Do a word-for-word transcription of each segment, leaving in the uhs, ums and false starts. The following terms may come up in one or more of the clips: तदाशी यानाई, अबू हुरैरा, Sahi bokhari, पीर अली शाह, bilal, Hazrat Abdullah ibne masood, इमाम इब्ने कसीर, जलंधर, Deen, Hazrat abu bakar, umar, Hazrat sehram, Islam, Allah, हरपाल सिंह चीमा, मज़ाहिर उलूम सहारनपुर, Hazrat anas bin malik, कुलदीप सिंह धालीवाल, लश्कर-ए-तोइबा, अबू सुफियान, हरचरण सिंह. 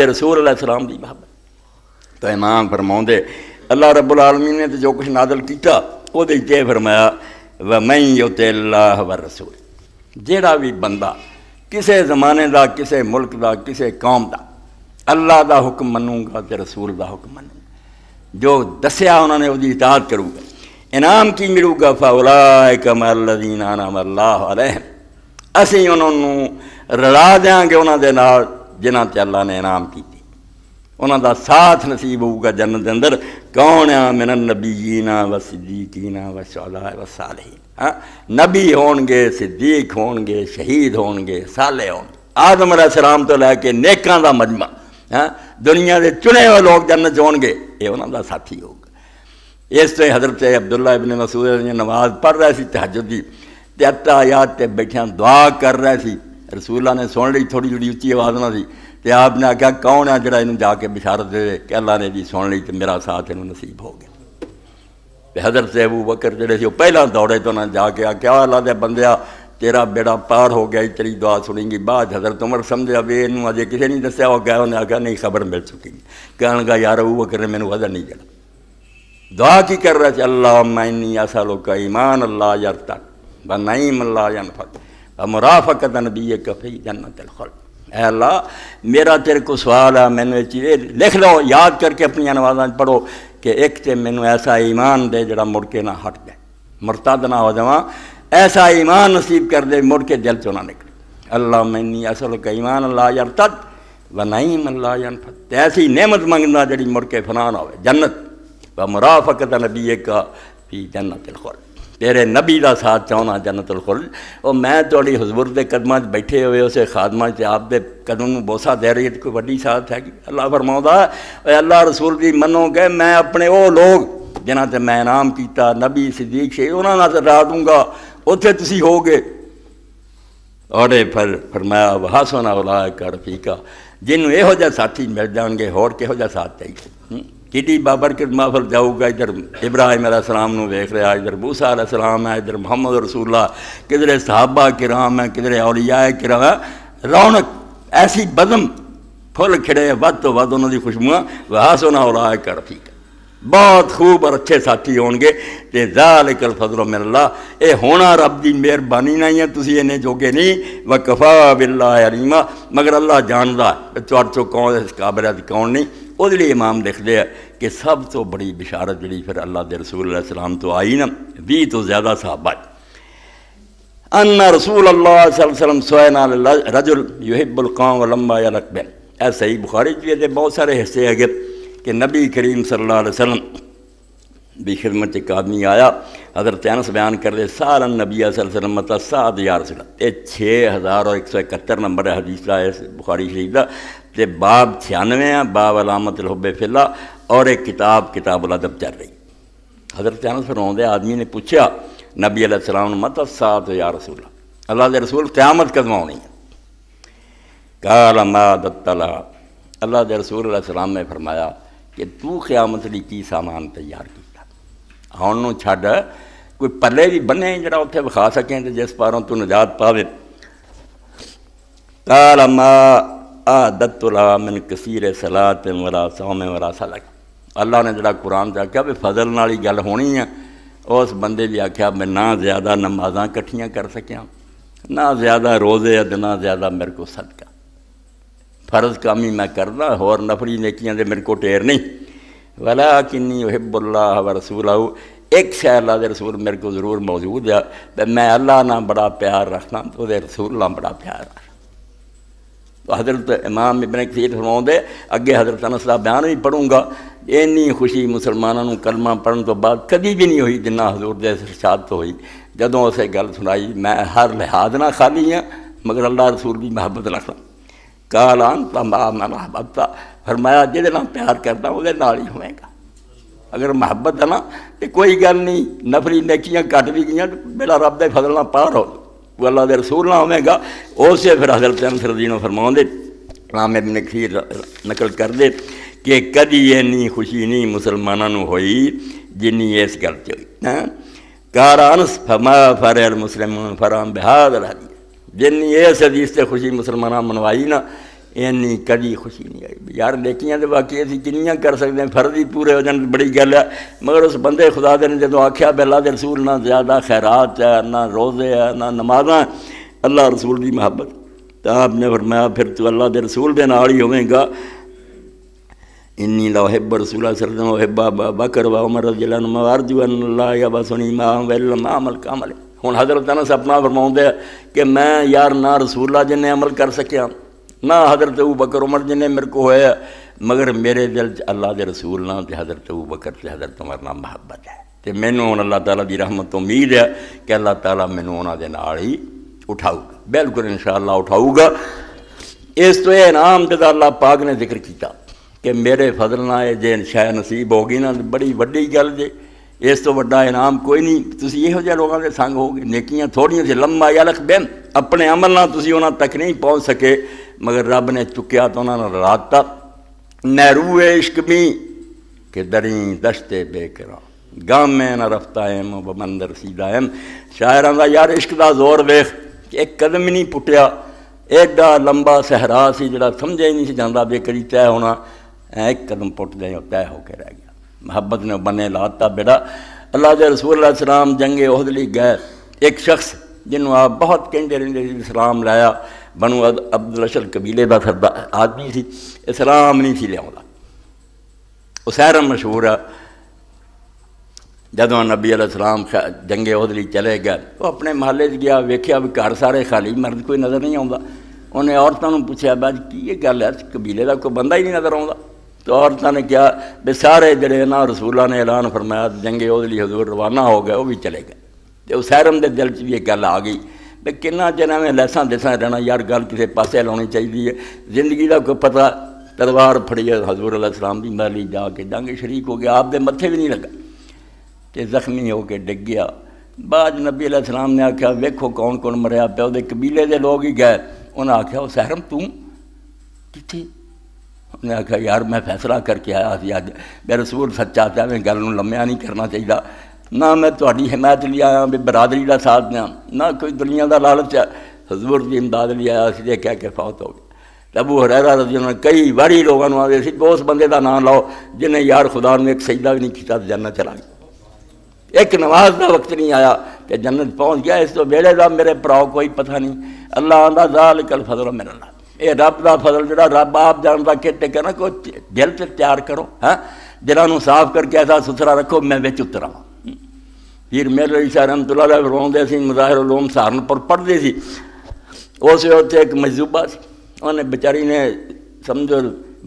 तो रसूल अल्लाह सलाम की महब्बत। तो इमाम फरमाते अल्लाह रब्बुल आलमीन ने तो जो कुछ नादल किया वह फरमाया व मैं युति अल्लाह व रसूल, जिहड़ा भी बंदा किसी जमाने का किसी मुल्क का किसी कौम का अल्लाह का हुक्म मनूंगा तो रसूल का हुक्म मनूंगा, जो दसिया उन्होंने उसकी इताअत करूँगा, इनाम की मिलूगा फौलाइका मल्लज़ीना अनअम अल्लाह अलैहिम, असी उन्होंने रला देंगे उन्होंने जिन्हों से अल्लाह ने इनाम की, उन्होंने साथ नसीब होगा जन्नत के अंदर। कौन आ मिनन नबीना व सिद्दीकीना व शुहदा व सालिहीन, हाँ नबी होंगे, सिद्दीक होंगे, शहीद होंगे, साले होंगे, आदम अलैहिस्सलाम तो लैके नेकां दा मजमा, हाँ दुनिया के चुने हुए लोग जन्नत होंगे, ये उन्हों का साथी होगा। इस तरह हज़रत अब्दुल्ला इब्ने मसूद नमाज पढ़ रहा सी तहज्जुद दी ते अत्तायात ते बैठा दुआ कर रहा सी, रसूल ने सुन ली, थोड़ी थोड़ी उच्ची आवाज़ ना सी, तो आपने आख्या कौन है जरा इन जाके बिशारत दे कि अल्लाह ने जी सुन ली तो मेरा साथ इन नसीब हो गया। तो हज़रत अबू बकर जो पहला दौड़े तो उन्हें जाके आख्या अल्लाह दे बंदिया तेरा बेड़ा पार हो गया, तेरी दुआ सुनेंगी। बाद हज़रत उमर समझा भी इन अजे किसी नहीं दस्या हो गया, उन्हें आख्या नहीं खबर मिल चुकी, कहन लगा यार अबू बकर ने मैनू वजन नहीं देना, दुआ की कर रहा है अल्लाह मैनी ऐसा लोग का ईमान अल्लाह यार तक बनाईम अल्लाह जनफक मुराफकत नबी कफ़ी जन्नत अलखल, अल्लाह मेरा तेरे को सवाल है, मैंने चीज़ लिख लो याद करके अपनी नमाज़ा पढ़ो कि एक तो मैनू ऐसा ईमान दे जरा मुड़ के ना हट जाए, मुरताद ना हो जावा, ऐसा ईमान नसीब कर दे मुड़ के दिल चो ना निकले, अल्लाह मैनी ऐसा लोग का ईमान अल्लाह यार तक बनाईम अल्लाह जनफक, ऐसी नेमत मंगना जी मुड़ के फना ना हो, जन्नत व मुराफकत नबी का फी जन्नतुल खुल्द, तेरे नबी का साथ चाहना जन्नतुल खुल्द। और मैं थोड़ी हजूर के कदम बैठे हुए उस खादमा से आपके कदम में बोसा दे रही है, कोई वड्डी साथ है। अल्लाह फरमाता अल्लाह रसूल भी मनोगे मैं अपने वो लोग जिन्होंने मैं इनाम किया नबी सिद्दीक शहीद उन्होंने सजा दूंगा, उत्थे तुसी होगे। और फिर फरमाया वहासोना उलाइका रफीका, जिन्होंने यहो जिहे साथी मिल जाएंगे होर किहो जिहा साथ चाहिए। किडी बाबर के महफल जाऊगा, इधर इब्राहिम अलैहिस्सलाम को देख रहा, इधर मूसा अलैहिस्सलाम है, इधर मुहम्मद रसूलुल्लाह, किधरे सहाबा किराम है, किधरे औलिया किराम है, रौनक ऐसी बदम फुल खिड़े वध तो वध उन्होंने खुशबू वहासुना उलाइका रफीका, बहुत खूब और अच्छे साथी होंगे। ते ज़ालिकल फज़लु मिनल्लाह, ये होना रब की मेहरबानी नहीं है, तुसी इन्ने जोगे नहीं, व कफ़ा बिल्लाह अलीमा, मगर अल्लाह जानदा तुहाडे चों कौन इस काबिल है कौन नहीं। उसके लिए इमाम देखते हैं कि सब तो बड़ी बिशारत जी फिर अल्लाह के रसूल अलैहि सलाम तो आई ना, भी तो ज़्यादा सहाबा अन्ना रसूल अल्लाह सल्लम सोना रजुल युहिब्बुल क़ौम लम्बा या रकबैन, ऐ सही बुखारी के बहुत सारे हिस्से है कि नबी करीम सल्लल्लाहु अलैहि वसल्लम की खिदमत एक आदमी आया, हज़रत अनस बयान कर रहे सारा नबी सल्लम मत साद यार ये छः हज़ार और एक सौ इकहत्तर नंबर हदीस का है बुखारी शरीफ का, ते बाब छियानवे आ बाब अलामत हुब्बे फिल्ला, और एक किताब किताबुल अदब चल रही। हज़रत अनस फरमाते आदमी ने पूछा नबी अलैहिस्सलाम मत साद या रसूल अल्लाह के रसूल क़यामत कदम आनी है, काल मा दत्तला अल्लाह के रसूल अलैहिस्सलाम ने फरमाया कि तू क़यामत लई की सामान तैयार किया, आउण नूं छड्ड कोई पल्ले भी बन्ने जिहड़ा उत्थे विखा सकें ते जिस पारों तू निजात पावे। काल मा आदतुला मिन कसीर सलात वला सौम वला सलक, अल्लाह ने जरा कुरान च आख्या भी फजल नाल ही गल होनी है, उस बंदे भी आख्या मैं ना ज़्यादा नमाज़ा कट्ठियाँ कर सकिया, ना ज़्यादा रोज़े अद ना ज़्यादा मेरे को सदका, फर्ज काम ही मैं करना, होर नफरी नेकियां दे मेरे को टेर नहीं, वला किन्नी उहिब्बुल्लाह व रसूलहू, एक शै अल्लाह दे रसूल मेरे को जरूर मौजूद है, तो मैं अल्लाह नाल बड़ा प्यार रखना तो उहदे रसूल नाल बड़ा प्यार रखना। तो हज़रत इमाम इब्ने कसीर फरमाते अगे हज़रत अनस का बयान भी पढ़ूँगा, इन्नी खुशी मुसलमानों को कलमा पढ़ने तो बाद कभी भी नहीं हुई जिन्ना हजूर दे इरशाद तो हुई, जदों उसे गल सुनाई मैं हर लिहाज ना खाली हाँ मगर अल्लाह रसूल की मुहब्बत रखना। कालान तमाम महब्बता, फरमाया जिहदे नाल प्यार करदा उहदे नाल ही होवेगा, अगर मुहब्बत है ना तो कोई गल नहीं, नफरी नेकियां घट भी गई बेड़ा रब दे फजल नाल पार हो अल्लाह दे रसूल ना होगा। उससे फिर हज़रत अनस रज़ीनो फरमाते इमाम इब्ने कसीर नकल कर दे कि कभी इन्नी खुशी नहीं मुसलमानों होई जिनी इस गल च होई, हैं कार अनस फमा फरहल मुस्लिमून फराम बिहाद हदीस, जिनी इस हदीस से खुशी मुसलमान मनवाई ना इन्नी कभी खुशी नहीं आई यार। नेकियां तो बाकी असीं किन्नियां कर सकते हैं, फर्ज ही पूरे हो जाने बड़ी गल है। मगर उस बंदे खुदा दे ने जदों आख्या भी अल्लाह दे रसूल ना ज़्यादा खैरात है, ना रोज़े है, ना नमाज़ां, अल्लाह रसूल की मुहब्बत। तो आपने फरमाया फिर तू अल्लाह दे रसूल दे नाल ही होवेंगा। इन्नी लहिब रसूला सरदम हिब्बा अबा बकर व उमर रज़ियल्लाहु अन्हुमा या बसनी मा वल मामल कामल। हुण हज़रत अनस अपना फरमाउंदे कि मैं यार ना रसूला जिन्ने अमल कर सकिया, ना हज़रत अबू बकर उमर जिन्ने मेरे को होया, मगर मेरे दिल अल्लाह दे रसूल नाल ते हज़रत अबू बकर ते हज़रत उमर नाल मुहब्बत है। तो मैनू हुण अल्लाह ताला दी रहमत उम्मीद है कि अल्लाह ताला मैनू उन्हां दे नाल ही उठाऊगा, बिल्कुल इंशाअल्लाह उठाऊगा। इस तो यह इनाम जिहदा अल्लाह पाक ने जिक्र किया कि मेरे फजल नाल जे शाय नसीब हो गई ना तो बड़ी वड्डी गल जे, इस तो वड्डा इनाम कोई नहीं। तुम इहो जिहे लोगों के संग हो गए, नेकियां थोड़ियां से लम्मा यलक बिन अपने अमल नाल तुम उन्हां तक नहीं पहुँच सके, मगर रब ने चुकया तो उन्होंने राता नहरूए इश्क भी कि दरी दश्ते बेकरा गाम में न रफ्ता एम व मंदर सीधा एम। शायरां दा यार इश्क दा जोर वेख कि एक कदम ही नहीं पुटिया, एडा लंबा सहरा सी जिहड़ा समझे ही नहीं सी जांदा बे करी तय होना, एक कदम पुटदे तय होकर रह गया। मुहब्बत ने बने लाता बेड़ा। अल्लाह दे रसूल अलैहि सलाम जंगे उहद लई गए, एक शख्स जिन्हों आप बहुत कहते रहते इस्लाम लाया, बनू अब्दुल अशर कबीले का सरदार आदमी सी, इस्लाम नहीं सी लिया। उस सहरम मशहूर है जदों नबी अलैहिस्सलाम जंगे उहद लई चले गए, वो अपने महल्ले च गया, वेख्या भी घर सारे खाली, मर्द कोई नज़र नहीं आता। उन्हें औरतों को पूछा बज की गल है कबीले का कोई बंदा ही नहीं नज़र आता। तो औरतों ने कहा भी सारे जिहड़े ना रसूला ने ऐलान फरमाया जंगे उहद लई हजूर रवाना हो गए, वो भी चले गए। तो उस सहरम के दिल च भी एक गल आ गई तो कि चिर एवं लैसा दिसा रहना यार, गल किसी पासे लानी चाहिए है। जिंदगी का कोई पता, तलवार फड़ी है हजूर अलैहिस्सलाम की महली जाके जंग शरीक हो गया, आपदे मत्थे भी नहीं लगा तो जख्मी होकर डिग गया। बाद नबी अलैहिस्सलाम ने आख्या वेखो कौन कौन मरिया पे, उहदे कबीले के लोग ही गए। उन्हें आख्या सहरम तू किथे? उन्हें आख्या यार मैं फैसला करके आया सी अज, मेरा रसूल सच्चा था, मैं गल नूं लम्या नहीं करना चाहिए, ना मैं तुहाडी हिमायत लिया आया भी बरादरी का साथ दें, ना कोई दुनिया का लालच है, हजूर की इमदाद लिया आया सी कह के फौत हो गया। अबू हुरैरा रज़ी अल्लाह अन्हु कई बारी लोगों को आते सी उस बंदे का नाम लाओ जिन्हें यार खुदा ने एक सजदा भी नहीं किया जन्नत चला गया, एक नमाज का वक्त नहीं आया कि जन्नत पहुँच गया। इस तो वेले का मेरे भराओ कोई पता नहीं। अल्लाह आंदा ज़ालिकल फज़ल मिन अल्लाह, ये रब का फजल जो रब आप जानता। किट कहना कोई दिल से तैयार करो, हाँ दिलों साफ करके ऐसा सुथरा रखो मैं बिच उतर आवां। पीर मेरे अली शाह रहमतुल्लाह अलैह फरमाउंदे सी मज़ाहिर उलूम सहारनपुर पढ़ते सी, उस उत्थे एक मजूबा सी, उन्हें बेचारी ने समझो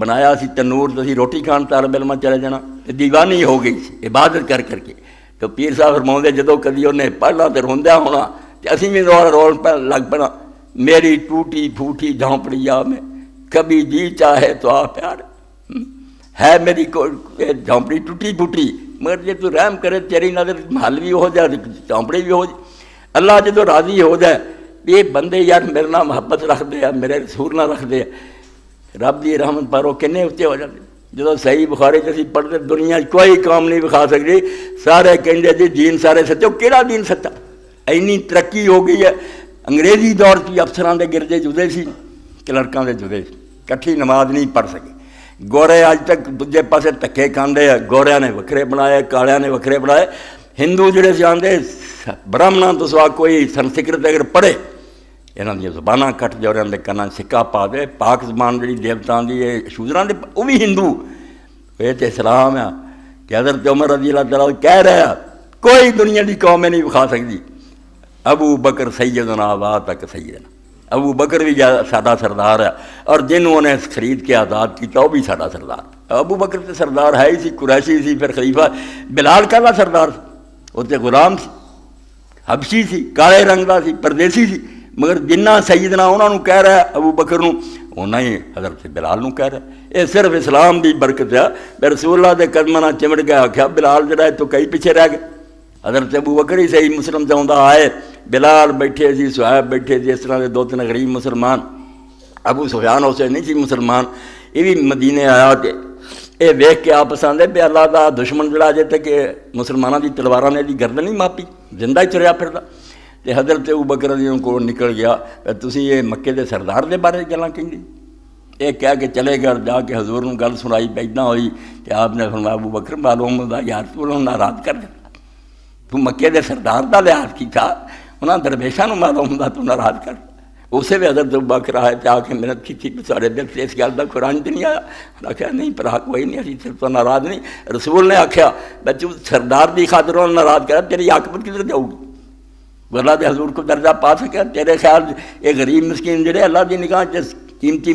बनाया सी तनूर, तो रोटी खान तालब इलम चले जाना, दीवानी हो गई सी इबादत कर करके। तो पीर साहब फरमाउंदे जदों कभी उन्हें पढ़ना तो रोंदा होना तो असीं भी रोल रोल पै लग पैना। मेरी टूटी फूटी झोंपड़िया में कभी जी चाहे तो आ प्यार है, मेरी झोंपड़ी टूटी फूटी मगर जो तू रहम करे तेरी नजर महल भी हो जाए चौंपड़ी भी हो जाए। अल्लाह जो राजी हो जाए ये बंदे यार मेरे नाल मुहब्बत रखते हैं, मेरे रसूल नाल रखते हैं, रब की रहमत पर वो किन्ने उत्ते हो जाते। जो सही बुखारी असीं पढ़ते दुनिया कोई काम नहीं विखा सकती, सारे कहते जी दीन सारे सच्चे, किहड़ा दीन सच्चा? इन्नी तरक्की हो गई है। अंग्रेजी दौर की अफसरां दे गिरजे जुदे सी, क्लर्कां दे जुदे सी, कट्ठी नमाज नहीं पढ़ सके। गोरे अज तक दूजे पासे धक्के खाते हैं, गोरिया ने वखरे बनाए, कालिया ने वखरे बनाए। हिंदू जोड़े आते ब्राह्मणों तो सवा कोई संस्कृत अगर पढ़े इन्हों दबाना कट जाए, उन्होंने कना सिक्का पा दे, पाक जबान जी देवतां की शूजर के वह भी हिंदू। ये तो इस्लाम है कि हज़रत उमर रज़ी अल्लाह कह रहा कोई दुनिया की कौम नहीं विखा सकती। अबू बकर सैयदना वाह तक सैयदना, अबू बकर भी सादा सरदार है और जिन्हों उन्हें खरीद के आज़ाद किया वो भी सादा सरदार। अबू बकर तो सरदार है ही सी, कुरैशी सी, फिर खलीफा बिलाल कहला सरदार उसे गुलाम सी, हबशी सी, काले रंग का सी, परदेसी सी, मगर जिन्ना सईदना उन्होंने कह रहा है अबू बकर उन्ना ही हज़रत बिलाल नूं कह रहा है। ये सिर्फ इस्लाम की बरकत है। मैं रसूलल्लाह के कदमां नाल चिमट के आख्या बिलाल जिहड़ा है तो कई पिछे रह गए, हज़रत अबू बकर ही सही मुस्लिम जांदा आए, बिलाल बैठे जी, सुहैब बैठे जी, इस तरह के दो तीन गरीब मुसलमान। अबू सुफियान उसे नहीं सी मुसलमान, ये भी मदीने आया तो ये वेख के आपस आते भी अल्लाह का दुश्मन जरा अजे तक मुसलमानों की तलवारा ने जी गर्दन नहीं मापी, जिंदा ही तुरया फिरदा। तो हज़रत अबू बकर जी को निकल गया तुसी ये मक्के दे सरदार दे बारे गल्लां कहिंदे, एक कह के चले गए और जाके हजूर को गल सुनाई। पैदा हुई कि आपने फरमाया अबू बकर मालूम होता यार तू उन्होंने नाराज कर दिता, तू मक्के के सरदार का लिहाज किया, उन्होंने दरवेशा मालूम होता तू नाराज कर। उसे भी हजरत अबू बकर आए तो आके मेहनत की थी सारे दिल से इस गल का कुरान नहीं आया। आख्या नहीं भरा कोई नहीं, अभी सिर्फ तो नाराज नहीं। रसूल ने आख्या बच्चू सरदार की खातिर उन्होंने नाराज करा, तेरी आकबत किधर जाऊगी, वरना तो हजूर को दर्जा पा सके। तेरे ख्याल ये गरीब मस्कीन जोड़े अल्लाह की निगाह कीमती